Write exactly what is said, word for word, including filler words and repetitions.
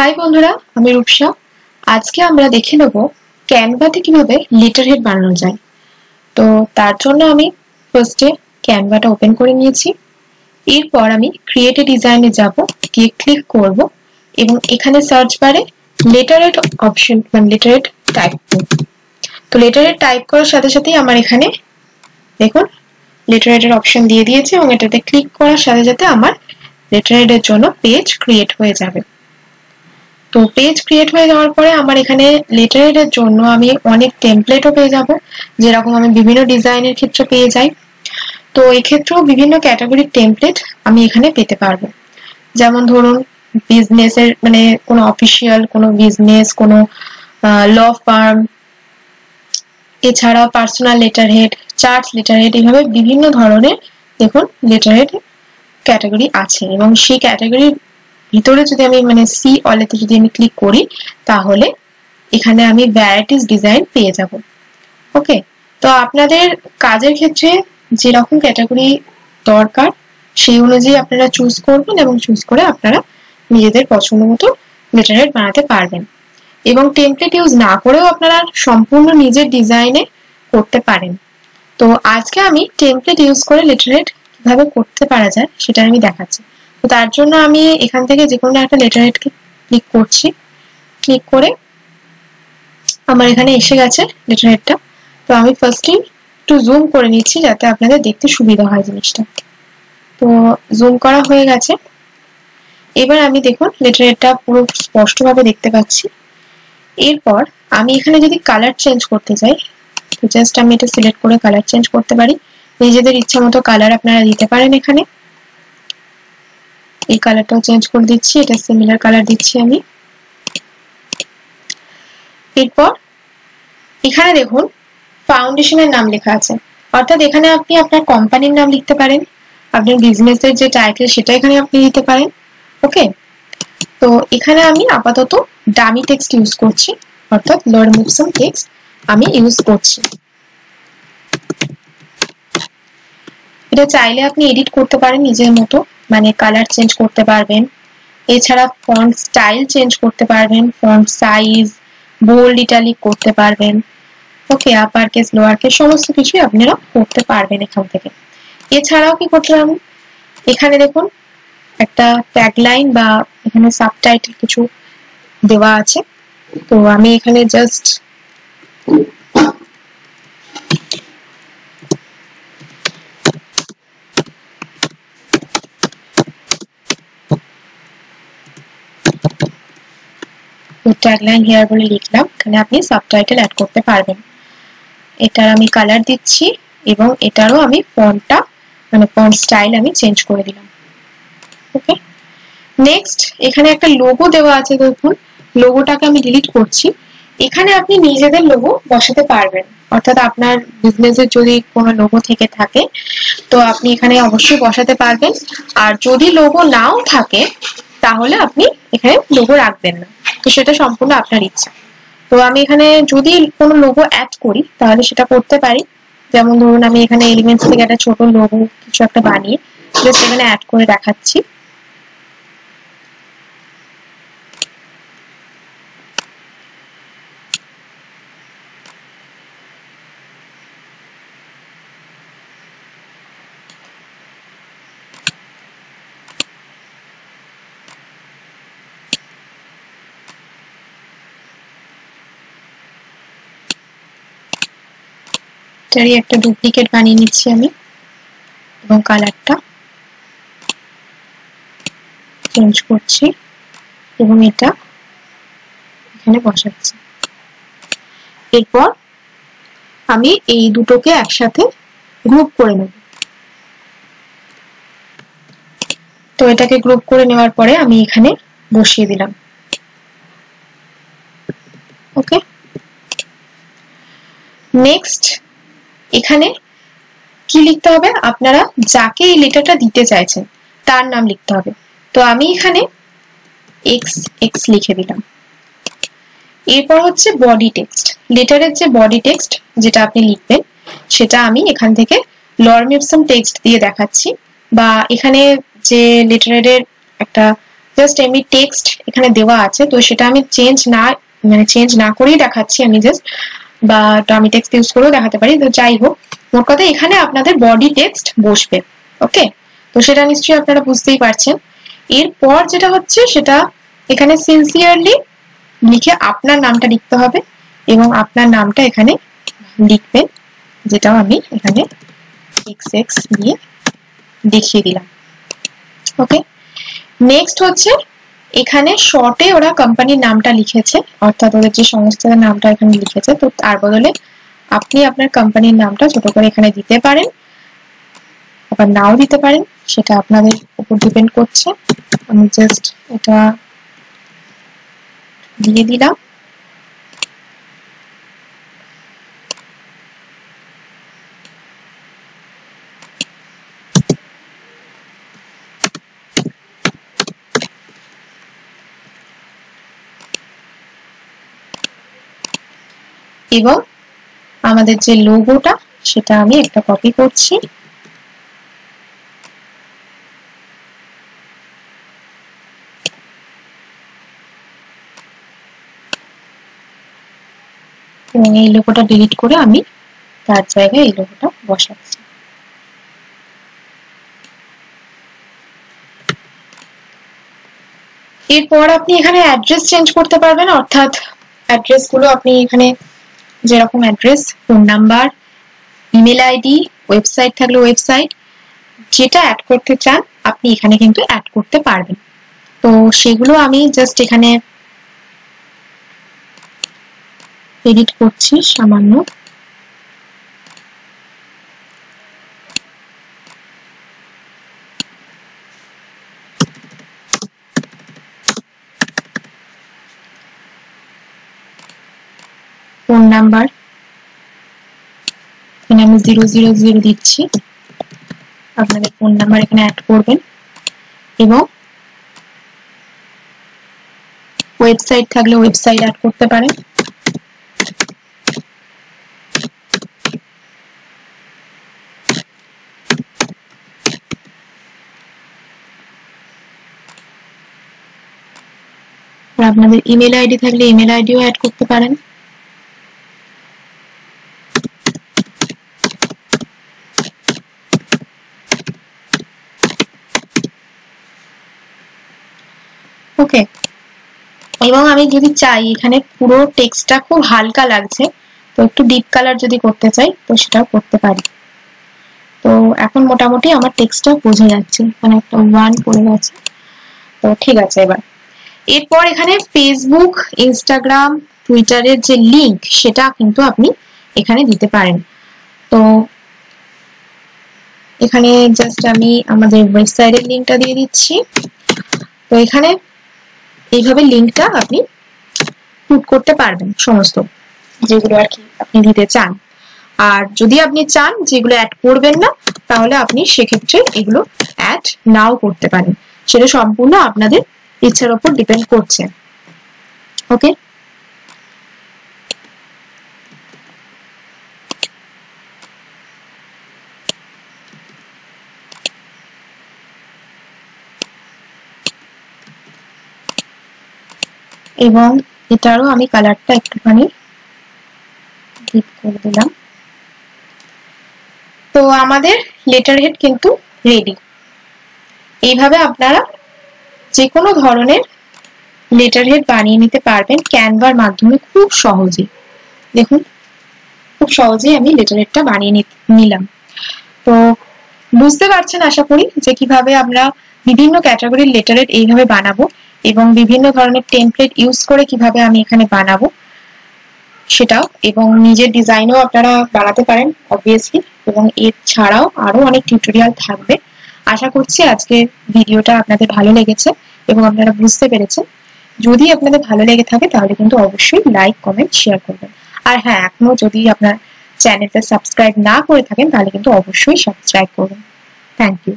हाय बंधुरा आमी रूपसा आज के आमरा देखे नेब कैनवा ते किभाबे लेटरहेड बानानो जाय। तो तार जोन्नो आमी फार्स्टे कैनवाटा ओपन करे नियेछि। एरपर आमी क्रिएट ए डिजाइने जाब, गिये क्लिक करब एबं एखाने सार्च बारे लेटरहेड अपशन माने लेटरहेड टाइप करब। तो लेटरहेड टाइप करार साथे साथेई आमार एखाने देखुन लेटरहेड अपशन दिये दियेछि एबं एटाते क्लिक करार साथे साथे आमार लेटरहेडेर जोन्नो पेज क्रिएट हये जाबे। तो पेज क्रिएट हो जाओयार परे आमार एखाने लेटरहेडेर जोन्नो आमी अनेक टेम्पलेटও পেয়ে যাব, যেরকম আমি বিভিন্ন ডিজাইনের ক্ষেত্রে পেয়ে যাই। তো এই ক্ষেত্রে বিভিন্ন ক্যাটাগরির টেমপ্লেট আমি এখানে পেতে পারবো। যেমন ধরুন বিজনেসের মানে কোনো অফিশিয়াল কোনো বিজনেস কোনো ল ফার্ম, এছাড়া পার্সোনাল লেটারহেড, চার্টস লেটারহেড, এইভাবে বিভিন্ন ধরনের দেখুন লেটারহেড ক্যাটাগরি আছে। এবং সেই ক্যাটাগরি ভিতরে যদি আমি মানে সি অলতে যদি আমি ক্লিক করি তাহলে এখানে আমি ভ্যারাইটিস ডিজাইন পেয়ে যাব। ওকে, তো আপনাদের কাজের ক্ষেত্রে যে রকম ক্যাটাগরি দরকার সেই অনুযায়ী আপনারা চুজ করবেন এবং চুজ করে আপনারা নিজেদের পছন্দমতো লেটারহেড বানাতে পারবেন। এবং টেমপ্লেট ইউজ না করেও আপনারা সম্পূর্ণ নিজের ডিজাইনে করতে পারেন। তো আজকে আমি টেমপ্লেট ইউজ করে লেটারহেড কিভাবে করতে পারা যায় সেটা আমি দেখাচ্ছি। तो तार जोन्नो आमी एखान थेके जे कोनो एकटा लेटरहेड के क्लिक करछि, क्लिक करे आमार एखाने एसे गेछे लेटरहेडटा। तो आमी फार्स्टेई एकटु जूम करे निच्छि जाते आपनादेर देखते सुविधा हय जिनिसटा। तो जूम करा हये गेछे। एबार आमी देखुन लेटरहेडटा पुरो स्पष्टभावे देखते पाচ্ছি। एरपर आमी एखाने जोदि कलर चेन्ज करते चाই तो জাস্ট आमी এটা সিলেক্ট করে कलर चेन्ज করতে পারি। নিজেদের ইচ্ছামতো कलर আপনারা দিতে পারেন। এখানে এই কালারটাও চেঞ্জ করে দিচ্ছি, এটা সিমিলার কালার দিচ্ছি আমি। এরপর এখানে দেখুন ফাউন্ডেশনের নাম লেখা আছে, অর্থাৎ এখানে আপনি আপনার কোম্পানির নাম লিখতে পারেন, আপনার বিজনেসের যে টাইটেল সেটা এখানে আপনি দিতে পারেন। ওকে, তো এখানে আমি আপাতত ডামি টেক্সট ইউজ করছি, অর্থাৎ লর্ড মুপসম টেক্সট আমি ইউজ করছি। এটা চাইলে আপনি এডিট করতে পারেন নিজের মতো, মানে কালার চেঞ্জ করতে পারবেন, এছাড়া ফন্ট স্টাইল চেঞ্জ করতে পারবেন, ফন্ট সাইজ, বোল্ড, ইটালিক করতে পারবেন। Okay, upper case lower case সমস্ত কিছু আপনারা করতে পারবেন এখান থেকে। এছাড়াও কি করতে পারবেন, এখানে দেখুন একটা ট্যাগলাইন বা এখানে সাবটাইটেল কিছু দেওয়া আছে। তো আমি এখানে জাস্ট टैगलाइन हेयर बोले लिखलाम, এখানে আপনি সাবটাইটেল অ্যাড করতে পারবেন। এটার আমি কালার দিচ্ছি এবং এটারও আমি ফন্টটা মানে ফন্ট স্টাইল আমি চেঞ্জ করে দিলাম। ওকে, নেক্সট এখানে একটা লোগো দেওয়া আছে, দেখুন লোগোটাকে আমি ডিলিট করছি। এখানে আপনি নিজেদের লোগো বসাতে পারবেন, অর্থাৎ আপনার বিজনেসের যদি কোনো লোগো থেকে থাকে তো আপনি এখানে অবশ্যই বসাতে পারবেন। আর যদি লোগো নাও থাকে তাহলে আপনি এখানে লোগো রাখবেন না, তো সেটা সম্পূর্ণ আপনার ইচ্ছা। তো আমি এখানে যদি কোনো লোগো অ্যাড করি তাহলে সেটা করতে পারি। যেমন ধরুন আমি এখানে এলিমেন্টস থেকে একটা ছোট লোগো কিছু একটা বানিয়ে জাস্ট এখানে অ্যাড করে দেখাচ্ছি। এটারই একটা ডুপ্লিকেট বানিয়ে নিচ্ছি আমি এবং কালারটা চেঞ্জ করছি এবং এটা এখানে বসাচ্ছি। এরপর আমি এই দুটোকে একসাথে গ্রুপ করে নেব। তো এটাকে গ্রুপ করে নেওয়ার পরে আমি এখানে বসিয়ে দিলাম। ওকে, নেক্সট এখানে কি লিখতে হবে, আপনারা যাকে এই লেটারটা দিতে চাইছেন তার নাম লিখতে হবে। তো আমি এখানে এক্স এক্স লিখে দিলাম। এরপর হচ্ছে বডি টেক্সট, লেটারের যে বডি টেক্সট যেটা আপনি লিখবেন সেটা আমি এখান থেকে লর্ড মিপসম টেক্সট দিয়ে দেখাচ্ছি। বা এখানে যে লেটারের একটা जस्ट एमনি টেক্সট এখানে দেওয়া আছে তো সেটা আমি চেঞ্জ না মানে চেঞ্জ না করেই দেখাচ্ছি আমি জাস্ট বা আমি টেক্সট ইউজ করেও দেখাতে পারি। তো যাই হোক মোট কথা এখানে আপনাদের বডি টেক্সট বসবে। ওকে তো সেটা নিশ্চয়ই আপনারা বুঝতেই পারছেন। এরপর যেটা হচ্ছে সেটা এখানে সিনসিয়ারলি লিখে আপনার নামটা লিখতে হবে এবং আপনার নামটা এখানে লিখবেন যেটাও আমি এখানে এক্স এক্স দিয়ে দেখিয়ে দিলাম। ওকে নেক্সট হচ্ছে এখানে শর্টে ওরা কোম্পানির নামটা লিখেছে অর্থাৎ ওদের যে সংস্থার নামটা এখানে লিখেছে তো তার বদলে আপনি আপনার কোম্পানির নামটা ছোট করে এখানে দিতে পারেন আবার নাও দিতে পারেন সেটা আপনাদের উপর ডিপেন্ড করছে। আমি জাস্ট এটা দিয়ে দিলাম। এবং আমাদের যে লোগোটা সেটা আমি একটা কপি করছি এবং এই লোগোটা ডিলিট করে আমি তার জায়গায় এই লোগোটা বসাচ্ছি। এরপর আপনি এখানে অ্যাড্রেস চেঞ্জ করতে পারবেন অর্থাৎ অ্যাড্রেস গুলো আপনি এখানে যেরকম address phone number email ID website থাকলে ওয়েবসাইট যেটা অ্যাড করতে চান আপনি এখানে কিন্তু অ্যাড করতে পারবেন। তো সেগুলো আমি জাস্ট এখানে এডিট করছি সামান্য। ফোন নাম্বার এখানে আমি জিরো জিরো জিরো দিচ্ছি আপনাদের ফোন নাম্বার এখানে অ্যাড করবেন এবং ওয়েবসাইট থাকলে ওয়েবসাইট অ্যাড করতে পারেন। আপনাদের ইমেল আইডি থাকলে ইমেল আইডিও অ্যাড করতে পারেন। ওকে এবং আমি যদি চাই এখানে পুরো টেক্সটটা খুব হালকা লাগছে তো একটু ডিপ কালার যদি করতে চাই তো সেটাও করতে পারি। তো এখন মোটামুটি আমার টেক্সটটা বোঝা যাচ্ছে মানে একটা ওয়ান পড়ে গেছে। তো ঠিক আছে এবার এরপর এখানে ফেসবুক ইনস্টাগ্রাম টুইটারের যে লিঙ্ক সেটা কিন্তু আপনি এখানে দিতে পারেন। তো এখানে জাস্ট আমি আমাদের ওয়েবসাইটের লিঙ্কটা দিয়ে দিচ্ছি। তো এখানে এইভাবে লিঙ্কটা আপনি পুট করতে পারবেন সমস্ত যেগুলো আর কি আপনি দিতে চান। আর যদি আপনি চান যেগুলো অ্যাড করবেন না তাহলে আপনি সেক্ষেত্রে এগুলো অ্যাড নাও করতে পারেন সেটা সম্পূর্ণ আপনাদের ইচ্ছার উপর ডিপেন্ড করছে। ওকে এবং এটারও আমি কালারটা একটুখানি ডিপ করে দিলাম। তো আমাদের লেটার হেড কিন্তু রেডি। এইভাবে আপনারা যে কোনো ধরনের লেটার হেড বানিয়ে নিতে পারবেন ক্যানভার মাধ্যমে খুব সহজে। দেখুন খুব সহজেই আমি লেটার হেডটা বানিয়ে নিলাম। তো বুঝতে পারছেন আশা করি যে কিভাবে আমরা বিভিন্ন ক্যাটাগরির লেটার হেড এইভাবে বানাবো এবং বিভিন্ন ধরনের টেমপ্লেট ইউজ করে কিভাবে আমি এখানে বানাবো সেটাও এবং নিজের ডিজাইনও আপনারা বানাতে পারেন অবভিয়াসলি। এবং এর ছাড়াও আরো অনেক টিউটোরিয়াল থাকবে। আশা করছি আজকের ভিডিওটা আপনাদের ভালো লেগেছে এবং আপনারা বুঝতে পেরেছেন। যদি আপনাদের ভালো লেগে থাকে তাহলে কিন্তু অবশ্যই লাইক কমেন্ট শেয়ার করবেন। আর হ্যাঁ এখনো যদি আপনার চ্যানেলটা সাবস্ক্রাইব না করে থাকেন তাহলে কিন্তু অবশ্যই সাবস্ক্রাইব করবেন। Thank you.